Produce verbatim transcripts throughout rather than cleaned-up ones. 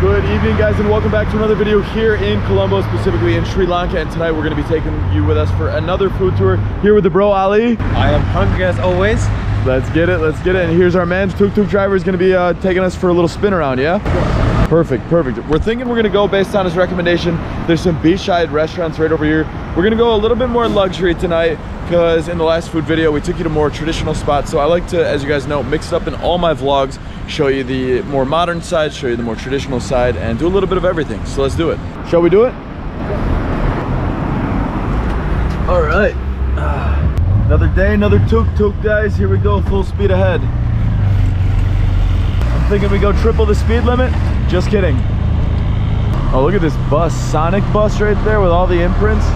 Good evening, guys, and welcome back to another video here in Colombo, specifically in Sri Lanka. And tonight we're going to be taking you with us for another food tour here with the bro Ali. I am hungry as always. Let's get it, let's get it. And here's our man, tuk-tuk driver, is going to be uh, taking us for a little spin around, yeah? Perfect, perfect. We're thinking we're going to go based on his recommendation. There's some beachside restaurants right over here. We're going to go a little bit more luxury tonight because in the last food video, we took you to more traditional spots. So I like to, as you guys know, mix it up in all my vlogs. Show you the more modern side, show you the more traditional side, and do a little bit of everything. So let's do it. Shall we do it? All right. Uh, another day, another tuk-tuk, guys. Here we go, full speed ahead. I'm thinking we go triple the speed limit. Just kidding. Oh, look at this bus, Sonic bus right there with all the imprints.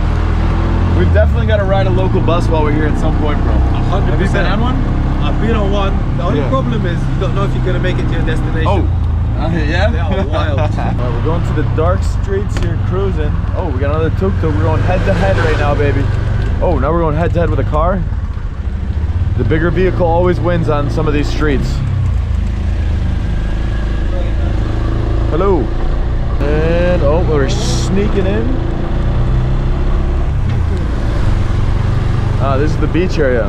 We've definitely got to ride a local bus while we're here at some point, bro. one hundred percent. Have you been on one? I've been on one. The only yeah. problem is you don't know if you're going to make it to your destination. Oh, uh, yeah? They are wild. All right, we're going to the dark streets here, cruising. Oh, we got another tuk-tuk. We're going head-to-head right now, baby. Oh, now we're going head-to-head with a car. The bigger vehicle always wins on some of these streets. Hello. And, oh, we're sneaking in. Ah, this is the beach area.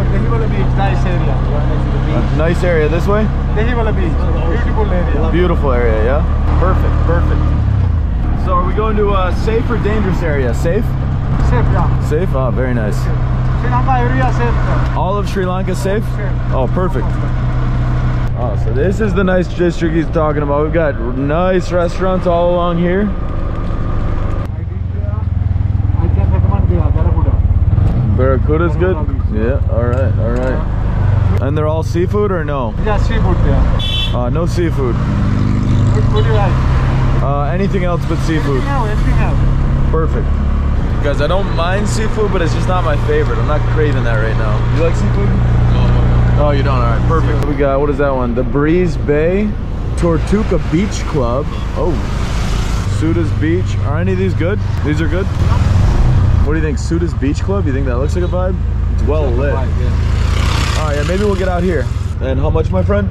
Dehiwala Beach, nice area. Right, nice area this way? Dehiwala Beach, beautiful area. Beautiful area, yeah? Perfect, perfect. So are we going to a safe or dangerous area? Safe? Safe, yeah. Safe? Oh, very nice. Sri Lanka area safe. All of Sri Lanka safe? Safe. Oh, perfect. Oh, so this is the nice district he's talking about. We've got nice restaurants all along here. Barracuda's good? Yeah, alright, alright. And they're all seafood or no? Yeah, seafood, yeah. Uh, no seafood. What do you like? Uh, anything else but seafood? No, anything else. Perfect. Guys, I don't mind seafood, but it's just not my favorite. I'm not craving that right now. You like seafood? No, no, no. Oh, you don't? Alright, perfect. We got, what is that one? The Breeze Bay Tortuca Beach Club. Oh, Sudha's Beach. Are any of these good? These are good? What do you think, Sudha's Beach Club? You think that looks like a vibe? It's well it's like lit. Vibe, yeah. All right, yeah, maybe we'll get out here. And how much, my friend?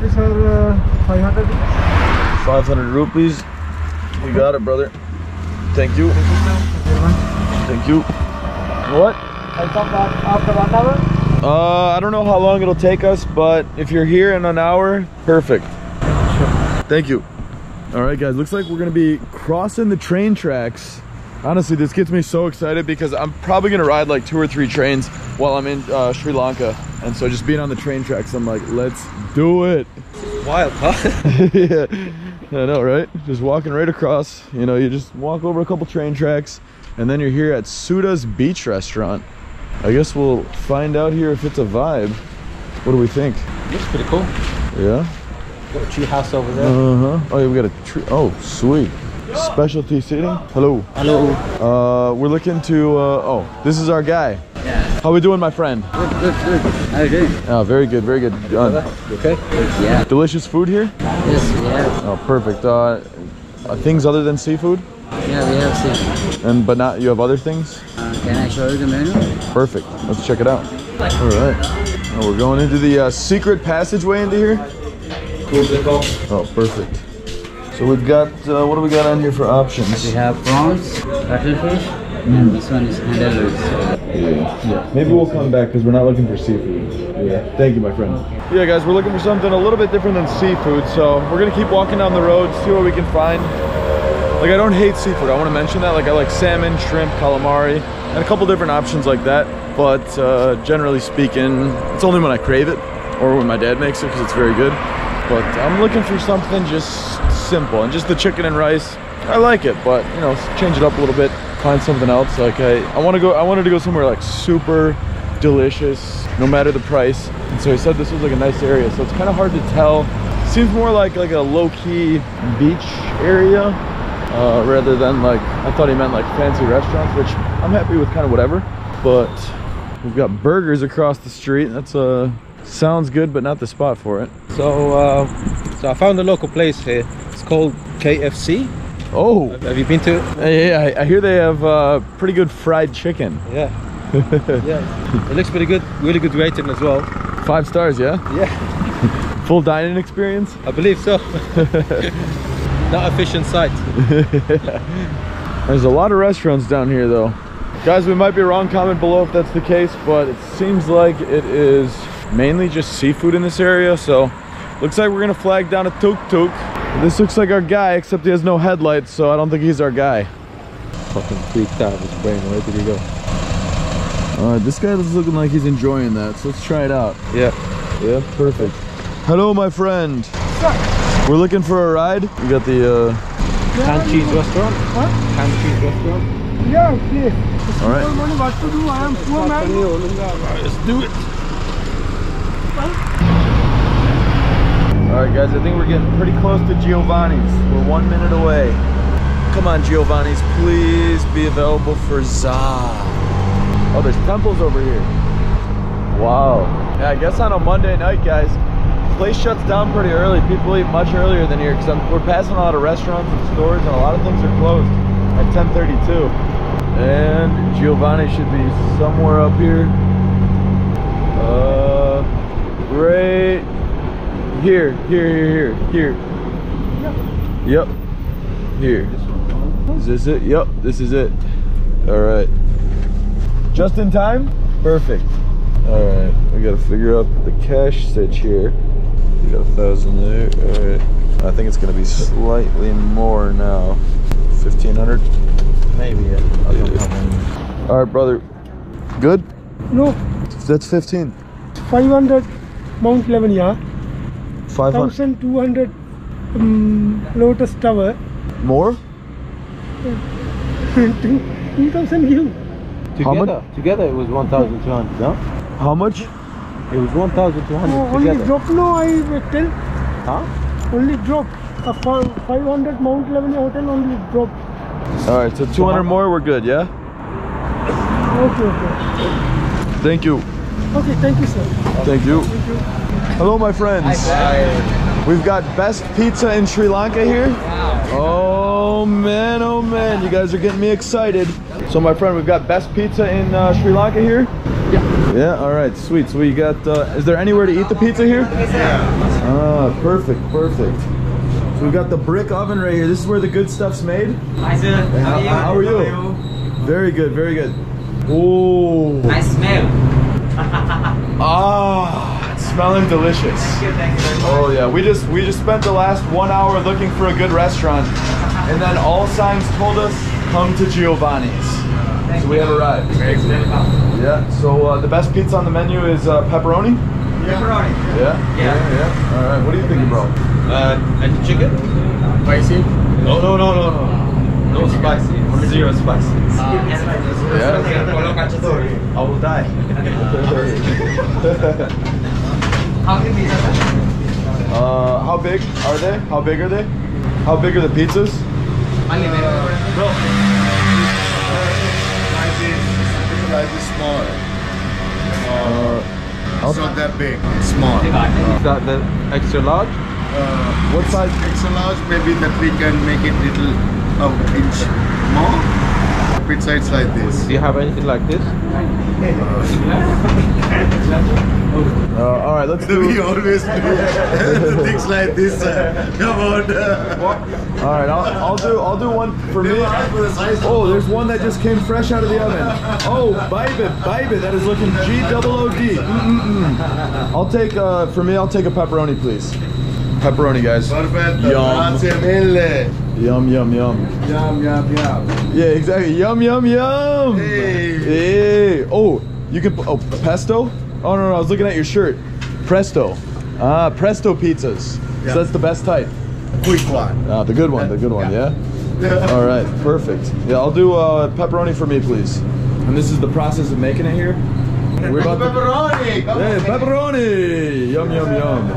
These are uh, five hundred rupees. five hundred rupees. You got it, brother. Thank you. Thank you. What? I'll come back after one hour. Uh, I don't know how long it'll take us, but if you're here in an hour, perfect. Sure. Thank you. All right, guys, looks like we're gonna be crossing the train tracks. Honestly, this gets me so excited because I'm probably gonna ride like two or three trains while I'm in uh, Sri Lanka. And so just being on the train tracks, I'm like, let's do it. Wild, huh? Yeah, I know, right? Just walking right across. You know, you just walk over a couple train tracks and then you're here at Sudha's Beach Restaurant. I guess we'll find out here if it's a vibe. What do we think? Looks pretty cool. Yeah? Got a tree house over there. Uh-huh. Oh, yeah, we got a tree. Oh, sweet. Specialty seating. Hello. Hello. Uh, we're looking to. Uh, oh, this is our guy. Yeah. How we doing, my friend? Good, good, good. How you doing? Oh, very good, very good. Uh, okay. Yeah. Delicious food here. Yes. Yeah. Oh, perfect. Uh, things other than seafood. Yeah, we have seafood. And but not. You have other things. Uh, can I show you the menu? Perfect. Let's check it out. All right. Oh, we're going into the uh, secret passageway into here. Oh, perfect. So we've got, uh, what do we got on here for options? We have prawns, cuttlefish, mm. and this one is handlers. Yeah. Yeah. Maybe we'll come back because we're not looking for seafood. Yeah. Thank you, my friend. Yeah, guys, we're looking for something a little bit different than seafood. So we're going to keep walking down the road, see what we can find. Like, I don't hate seafood. I want to mention that. Like, I like salmon, shrimp, calamari, and a couple different options like that. But uh, generally speaking, it's only when I crave it or when my dad makes it because it's very good. But I'm looking for something just simple, and just the chicken and rice, I like it, but you know, change it up a little bit, find something else. Like I, I want to go, I wanted to go somewhere like super delicious, no matter the price. And so he said this was like a nice area, so it's kind of hard to tell. Seems more like like a low-key beach area uh, rather than like, I thought he meant like fancy restaurants, which I'm happy with kind of whatever. But we've got burgers across the street. That's a uh, sounds good, but not the spot for it. So, uh, so I found a local place here. It's called K F C. Oh, have you been to it? Yeah, I hear they have uh, pretty good fried chicken. Yeah, yeah, it looks pretty good. Really good rating as well. Five stars, yeah. Yeah. Full dining experience? I believe so. Not a fish in sight. There's a lot of restaurants down here though. Guys, we might be wrong, comment below if that's the case, but it seems like it is mainly just seafood in this area, so looks like we're gonna flag down a tuk-tuk. This looks like our guy, except he has no headlights, so I don't think he's our guy. Fucking freaked out of his brain, where did he go? Alright, this guy is looking like he's enjoying that, so let's try it out. Yeah. Yeah, perfect. Hello, my friend. Sir. We're looking for a ride. We got the, uh... Kanchi's restaurant? Huh? Kanchi's restaurant? Yeah, please. Alright. I don't know what to do, I am poor man. Alright, let's do it. Alright guys, I think we're getting pretty close to Giovanni's. We're one minute away. Come on, Giovanni's, please be available for Za. Oh, there's temples over here. Wow. Yeah, I guess on a Monday night, guys, the place shuts down pretty early. People eat much earlier than here because we're passing a lot of restaurants and stores, and a lot of things are closed at ten thirty-two. And Giovanni should be somewhere up here. Uh, right here, here, here, here, here. Yep. Here. Is this it? Yep, this is it. All right. Just in time? Perfect. All right, we gotta figure out the cash stitch here. We got a thousand there, all right. I think it's gonna be slightly more now. fifteen hundred? Maybe, yeah. I don't know. All right, brother. Good? No. That's fifteen. five hundred Mount Lavinia. five hundred. twelve hundred um, Lotus Tower. More? two thousand you. Together, together it was one thousand two hundred, no? How much? It was one thousand two hundred no, only together. Drop, no, I tell. Huh? Only drop. A five hundred Mount Lavinia Hotel only drop. Alright, so two hundred more, we're good, yeah? Okay, okay. Thank you. Okay, thank you, sir. Thank you. Thank you. Hello, my friends. Hi. We've got best pizza in Sri Lanka here. Wow. Oh, man, oh, man. You guys are getting me excited. So, my friend, we've got best pizza in uh, Sri Lanka here? Yeah. Yeah, all right, sweet. So, we got, uh, is there anywhere to eat the pizza here? Yeah. Ah, perfect, perfect. So, we've got the brick oven right here. This is where the good stuff's made. Hi, sir. How, how are you? Very good, very good. Oh. I smell. Ah, it's smelling delicious. Thank you, thank you. Oh, yeah. We just, we just spent the last one hour looking for a good restaurant, and then all signs told us, come to Giovanni's. So we have arrived. Yeah, so uh, the best pizza on the menu is uh, pepperoni? Yeah. Pepperoni. Yeah? Yeah, yeah, yeah. All right, what do you think, bro? Uh, and chicken? Spicy? No, no, no, no, no. No spicy. Zero spicy. Uh, yeah. I will die. How big is that? Uh, how big are they? How big are they? How big are the pizzas? Bro. Size is small. Uh, it's not that big. It's small. Uh, is that the extra large? Uh, what size? Extra large. Maybe that we can make it little oh, inch more. Pizza is like this. Do you have anything like this? Uh, uh, all right, let's do. We always do things like this. Uh, come on. Uh. All right, I'll, I'll do. I'll do one for me. Oh, there's one that just came fresh out of the oven. Oh, baby, baby, that is looking G double O D. Mm-mm-mm. I'll take uh, for me. I'll take a pepperoni, please. Pepperoni, guys. Yum. Yum, yum, yum. Yum, yum, yum. Yeah, exactly. Yum, yum, yum. Hey. Hey. Oh, you can, oh, pesto? Oh, no, no, I was looking at your shirt. Presto. Ah, Presto pizzas. Yeah. So that's the best type. Quick one. Ah, the good one, the good one, yeah? yeah? All right, perfect. Yeah, I'll do uh, pepperoni for me, please. And this is the process of making it here. We're about pepperoni! To... Hey, pepperoni! Yum, yum, yum.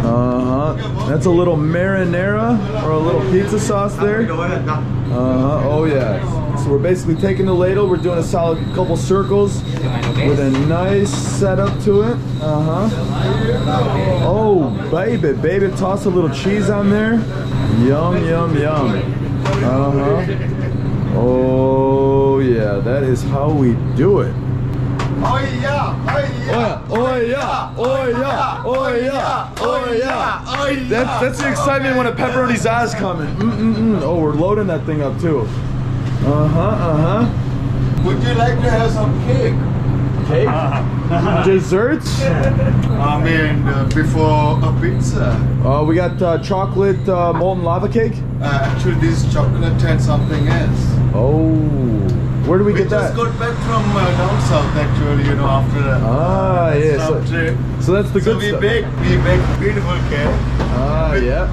Uh-huh. That's a little marinara, or a little pizza sauce there. Uh-huh, oh yeah. So we're basically taking the ladle, we're doing a solid couple circles with a nice setup to it. Uh-huh. Oh, baby, baby, toss a little cheese on there. Yum, yum, yum. Uh-huh. Oh yeah, that is how we do it. That's, that's the excitement when a pepperoni's eyes coming. Mm-mm-mm. Oh, we're loading that thing up too. Uh-huh, uh-huh. Would you like to have some cake? Cake? Uh-huh. Desserts? I mean, uh, before a pizza. Uh, we got uh, chocolate uh, molten lava cake? Uh, actually, this chocolate and something else. Oh. Where do we, we get that? We just got back from uh, down south actually, you know, after a ah, uh, yeah, so, trip. So that's the good so we stuff. Baked, we baked beautiful cake. Ah, with, yeah.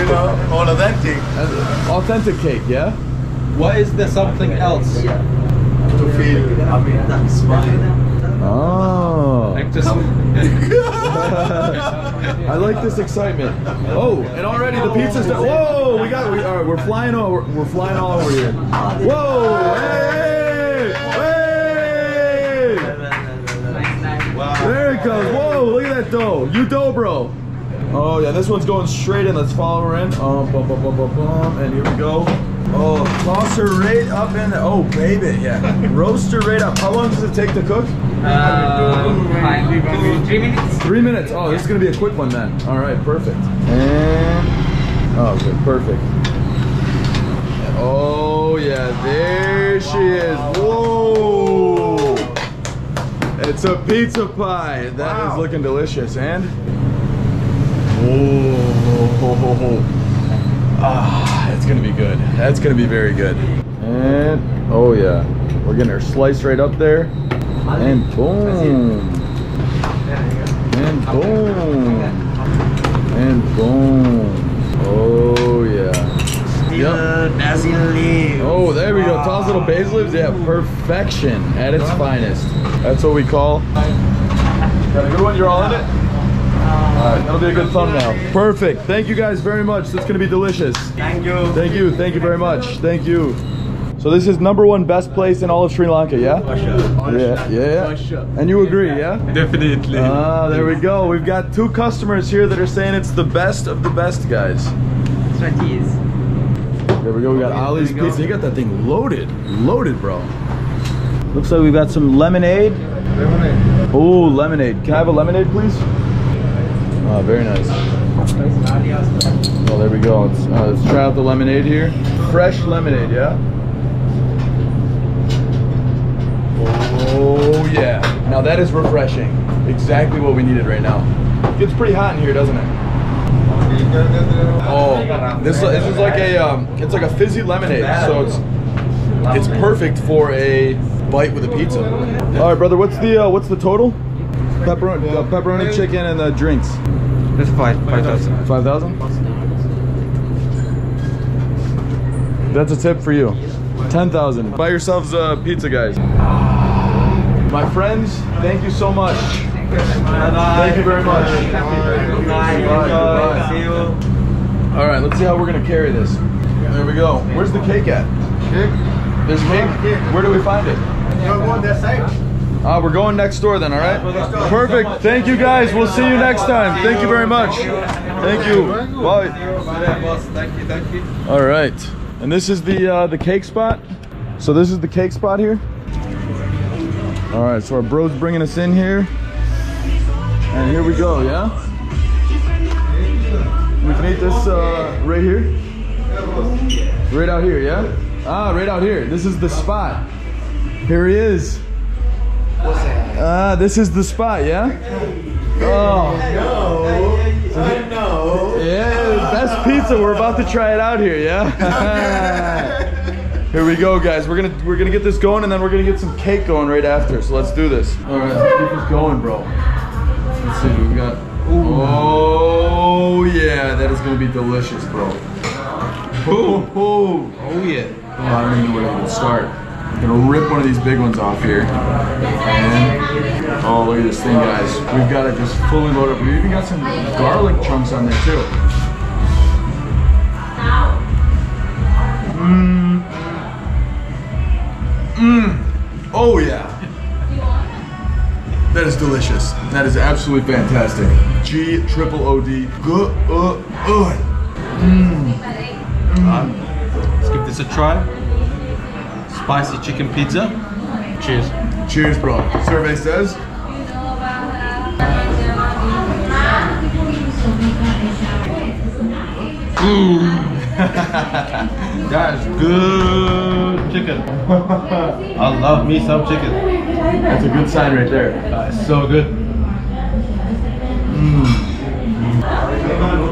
You know, all of that cake. Authentic cake, yeah? Why is there something else? Yeah. To feel, I mean, smile. Oh. Like this. I like this excitement. Oh, and already the pizza's done. Whoa, we got, we, all right, we're flying all, we're, we're flying all over here. Whoa, hey, hey. There it goes, whoa, look at that dough. You dough, bro. Oh yeah, this one's going straight in, let's follow her in. Um, bum, bum, bum, bum, bum. And here we go. Oh, toss her right up in the, oh baby, yeah. Roast her right up. How long does it take to cook? Uh, three minutes. Three minutes. Oh, this is gonna be a quick one then. All right, perfect. And oh, good, perfect. Oh yeah, there she is. Whoa! It's a pizza pie. That wow. is looking delicious. And oh, ah, it's gonna be good. That's gonna be very good. And oh yeah, we're getting her sliced right up there. And boom, and boom, and boom, oh yeah, yep. Basil leaves. Oh, there we go, toss little basil leaves, yeah, perfection at its finest. That's what we call, got a good one, you're all in it? All right, that'll be a good thumbnail. Perfect, thank you guys very much, that's gonna be delicious. Thank you. Thank you, thank you very much, thank you. So this is number one best place in all of Sri Lanka, yeah? Yeah, yeah. And you agree, yeah? Definitely. Ah, there we go. We've got two customers here that are saying it's the best of the best, guys. There we go, we got Ali's pizza. You got that thing loaded, loaded, bro. Looks like we've got some lemonade. Lemonade. Oh, lemonade. Can I have a lemonade, please? Oh, very nice. Oh, there we go. Let's, uh, let's try out the lemonade here. Fresh lemonade, yeah? Oh yeah, now that is refreshing. Exactly what we needed right now. It gets pretty hot in here, doesn't it? Oh, this, this is like a, um, it's like a fizzy lemonade. So it's it's perfect for a bite with a pizza. All right, brother, what's the uh, what's the total? Pepperoni, uh, pepperoni chicken, and the drinks. That's five, five thousand. Five thousand? That's a tip for you. Ten thousand. Buy yourselves a pizza, guys. My friends, thank you so much. Thank you, thank you very much. All right, let's see how we're gonna carry this. There we go. Where's the cake at? Cake? There's cake? Where do we find it? We're going that side. Ah, we're going next door then, all right? Perfect, thank you guys. We'll see you next time. Thank you very much. Thank you, bye. All right, and this is the uh, the cake spot. So this is the cake spot here. All right, so our bro's bringing us in here. And here we go, yeah? We can eat this uh, right here? Right out here, yeah? Ah, right out here. This is the spot. Here he is. Ah, this is the spot, yeah? Oh. I know. Yeah, best pizza. We're about to try it out here, yeah? Here we go, guys. We're gonna we're gonna get this going, and then we're gonna get some cake going right after. So let's do this. All right, let's get this going, bro. Let's see what we got. Oh yeah, that is gonna be delicious, bro. Oh, oh, oh yeah. Oh, I don't even know where to start. I'm gonna rip one of these big ones off here. And, oh, look at this thing, guys. We've got it just fully loaded up. We even got some garlic chunks on there too. Mmm. Mmm. Oh yeah. That is delicious. That is absolutely fantastic. G triple O D. Good. Uh. Uh. Mmm. Mm. Let's give this a try. Spicy chicken pizza. Cheers. Cheers, bro. Survey says. Mm. That is good chicken. I love me some chicken. That's a good sign right there. Uh, it's so good. Mm.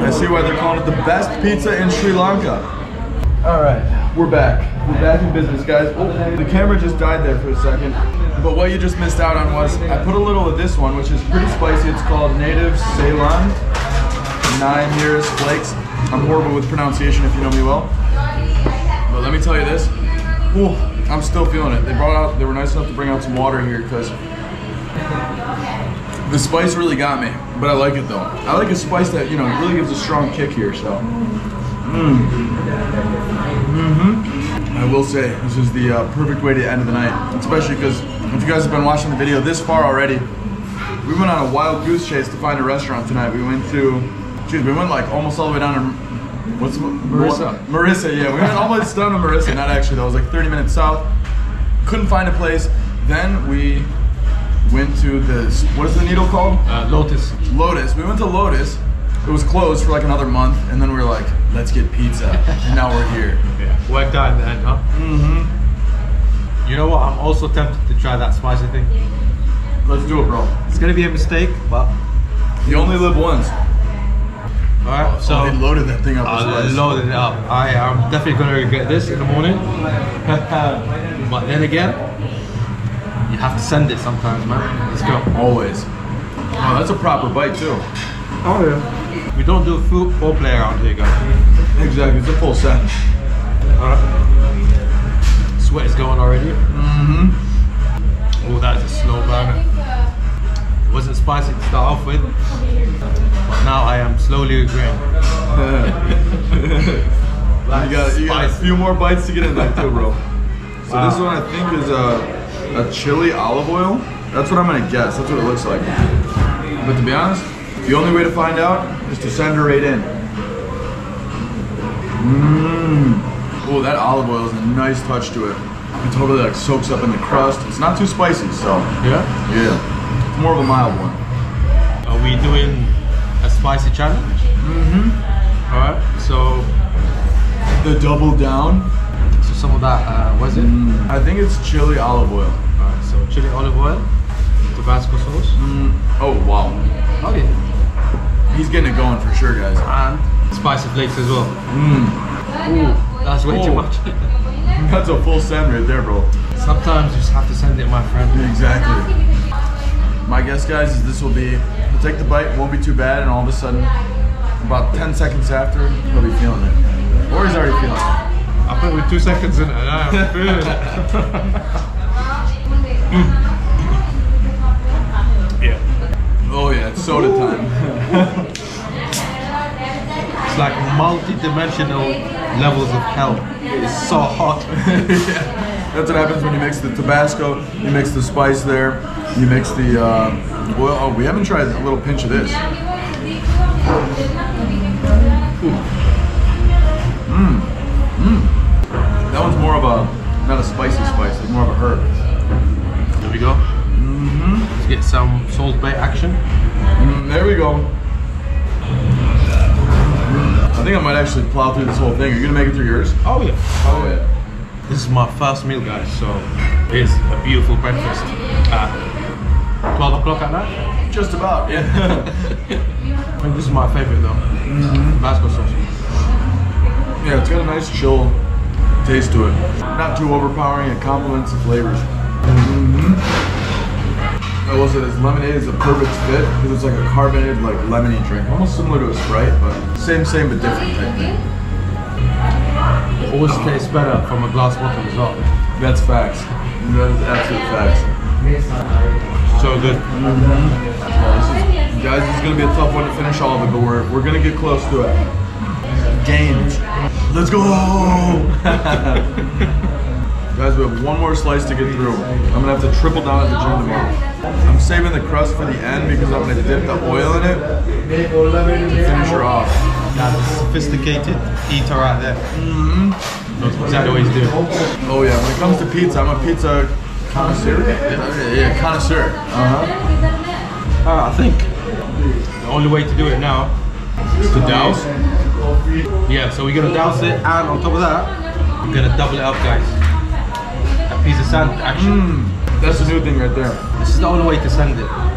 I see why they're calling it the best pizza in Sri Lanka. Alright, we're back. We're back in business, guys. Oh, the camera just died there for a second. But what you just missed out on was, I put a little of this one, which is pretty spicy. It's called Native Ceylon. Nine years flakes. I'm horrible with pronunciation if you know me well. But let me tell you this, ooh, I'm still feeling it. They brought out, they were nice enough to bring out some water here because the spice really got me, but I like it though. I like a spice that, you know, really gives a strong kick here, so. Mm. Mm-hmm. I will say, this is the uh, perfect way to end of the night, especially because if you guys have been watching the video this far already, we went on a wild goose chase to find a restaurant tonight. We went to... Jeez, we went like almost all the way down to, what's Mirissa? Mirissa, yeah. We went almost down to Mirissa, not actually, that was like thirty minutes south. Couldn't find a place. Then we went to the, what is the needle called? Uh, Lotus. Lotus. We went to Lotus. It was closed for like another month, and then we were like, let's get pizza. And now we're here. Yeah. Worked out in the end, huh? Mm-hmm. You know what? I'm also tempted to try that spicy thing. Let's do it, bro. It's gonna be a mistake, but... You only live once. Alright, oh, so I loaded that thing up. I loaded it up. I am definitely gonna regret this in the morning. But then again, you have to send it sometimes, man. Let's go. Always. Oh, that's a proper bite too. Oh yeah. We don't do food or play around here, guys. Exactly, it's a full sentence. Alright. Sweat is going already. Mm-hmm. Oh, that is a slow burner. It wasn't spicy to start off with, but now I am slowly agreeing. Yeah. you, got, you got a few more bites to get in that too, bro. So wow. This one I think is a, a chili olive oil. That's what I'm gonna guess, that's what it looks like. But to be honest, the only way to find out is to send her right in. Mmm. Oh, that olive oil is a nice touch to it. It totally like soaks up in the crust. It's not too spicy, so. Yeah? Yeah. More of a mild one. Are we doing a spicy challenge? Mm-hmm. Alright, so the double down. So some of that, uh, was it? Mm. I think it's chili olive oil. Alright, so chili olive oil, Tabasco sauce. Mm. Oh wow. Oh yeah. He's getting it going for sure, guys. And spicy flakes as well. Mm. Ooh, that's way oh. too much. That's a full send right there, bro. Sometimes you just have to send it, my friend. Exactly. My guess, guys, is this will be, he'll take the bite, won't be too bad, and all of a sudden, about ten seconds after, he'll be feeling it. Or he's already feeling it. I put with two seconds in it, and I am feeling it. Yeah. Oh yeah, it's soda time. It's like multi-dimensional levels of hell. It's so hot. Yeah. That's what happens when you mix the Tabasco, you mix the spice there, you mix the uh, oil. Oh, we haven't tried a little pinch of this. Mmm. Mmm. That one's more of a, not a spicy spice, it's more of a herb. There we go. Mm-hmm. Let's get some salt bay action. Mm, there we go. I think I might actually plow through this whole thing. Are you gonna make it through yours? Oh yeah. Oh yeah. This is my first meal, guys, so it's a beautiful breakfast at twelve o'clock at night? Just about, yeah. I mean, this is my favorite, though. Mm-hmm. Tabasco sauce. Yeah, it's got a nice chill taste to it. Not too overpowering, it complements the flavors. Mm-hmm. I will say this lemonade is a perfect fit because it's like a carbonated, like, lemony drink. Almost similar to a Sprite, but same, same, but different type thing. It always tastes better from a glass bottle as well. That's facts. That's absolute facts. So good. Mm-hmm. Well, this is, guys, this is going to be a tough one to finish all of it, but we're, we're going to get close to it. Games. Let's go! Guys, we have one more slice to get through. I'm going to have to triple down at the gym tomorrow. I'm saving the crust for the end because I'm going to dip the oil in it and finish her off. That's a sophisticated eater right there. Mm-hmm. That's exactly what he's doing. Oh yeah, when it comes to pizza, I'm a pizza Connoisseur? Yeah, connoisseur. Uh-huh. Uh, I think the only way to do it now is to douse. Yeah, so we're gonna douse it, and on top of that, we're gonna double it up, guys. A piece of sand, actually. Mm, that's a new thing right there. This is the only way to send it. Mm.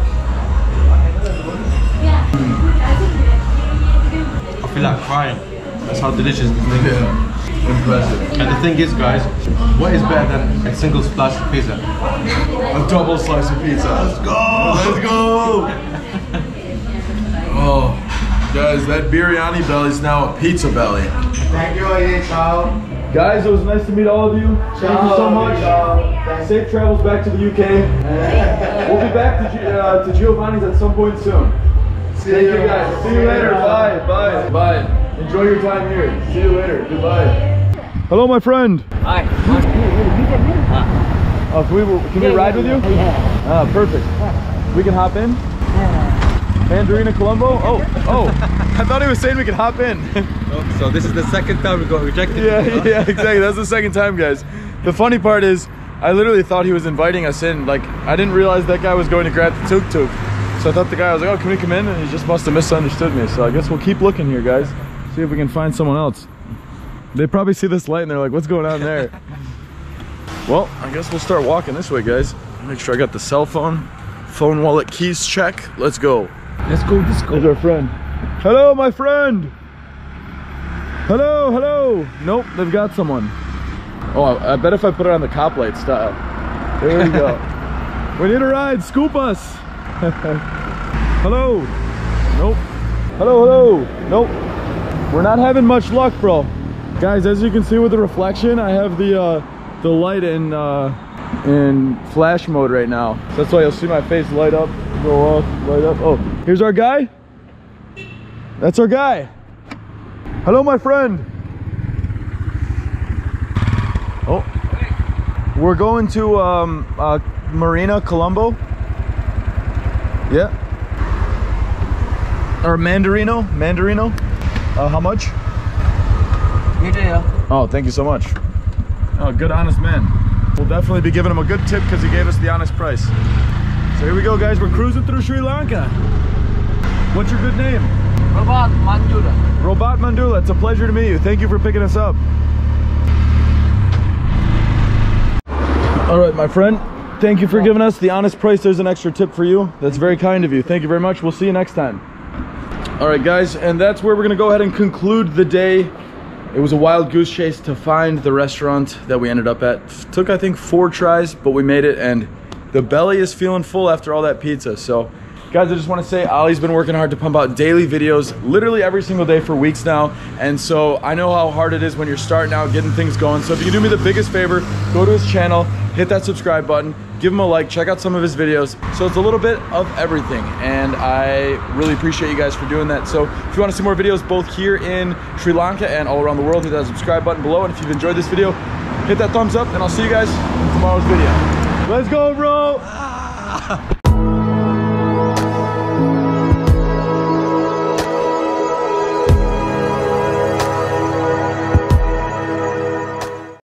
I feel like crying. That's how delicious this thing is. Yeah. Impressive. And the thing is, guys, what is better than a single slice of pizza? A double slice of pizza. Let's go! Let's go! Oh, guys, that biryani belly is now a pizza belly. Thank you, ciao. Guys, it was nice to meet all of you. Thank ciao. you so much. Uh, safe travels back to the U K. We'll be back to, uh, to Giovanni's at some point soon. See Thank you, you guys. See you later. Bye. Bye. Bye. Enjoy your time here. See you later. Goodbye. Hello, my friend. Hi. Oh, can we, can yeah, we ride yeah, with you? Yeah. Ah, perfect. We can hop in? Yeah. Mandarina Colombo? Oh, oh. I thought he was saying we could hop in. Oh, so this is the second time we got rejected. Yeah, you know? Yeah, exactly. That's the second time, guys. The funny part is, I literally thought he was inviting us in. Like, I didn't realize that guy was going to grab the tuk-tuk. So I thought the guy was like, oh, can we come in? And he just must have misunderstood me. So I guess we'll keep looking here, guys. See if we can find someone else. They probably see this light and they're like, what's going on there? Well, I guess we'll start walking this way, guys. Make sure I got the cell phone, phone, wallet, keys, check. Let's go. Let's go, let's go. There's our friend. Hello, my friend. Hello, hello. Nope, they've got someone. Oh, I, I bet if I put it on the cop light style. There we go. We need a ride, scoop us. Hello. Nope. Hello, hello. Nope. We're not having much luck, bro. Guys, as you can see with the reflection, I have the uh, the light in uh, in flash mode right now. So that's why you'll see my face light up, go up, light up. Oh, here's our guy. That's our guy. Hello, my friend. Oh, we're going to um, uh, Marina Colombo. Yeah. Or Mandarino, Mandarino. Uh, how much? Good deal. Oh, thank you so much. Oh, good honest man. We'll definitely be giving him a good tip because he gave us the honest price. So here we go, guys. We're cruising through Sri Lanka. What's your good name? Robat Mandula. Robat Mandula. It's a pleasure to meet you. Thank you for picking us up. All right, my friend. Thank you for giving us the honest price. There's an extra tip for you. That's very kind of you. Thank you very much. We'll see you next time. All right, guys, and that's where we're gonna go ahead and conclude the day. It was a wild goose chase to find the restaurant that we ended up at. It took, I think, four tries, but we made it, and the belly is feeling full after all that pizza. So, guys, I just wanna say Ollie's been working hard to pump out daily videos, literally every single day for weeks now, and so I know how hard it is when you're starting out, getting things going. So if you can do me the biggest favor, go to his channel, hit that subscribe button, give him a like, check out some of his videos. So it's a little bit of everything, and I really appreciate you guys for doing that. So if you want to see more videos both here in Sri Lanka and all around the world, hit that subscribe button below. And if you've enjoyed this video, hit that thumbs up, and I'll see you guys in tomorrow's video. Let's go, bro!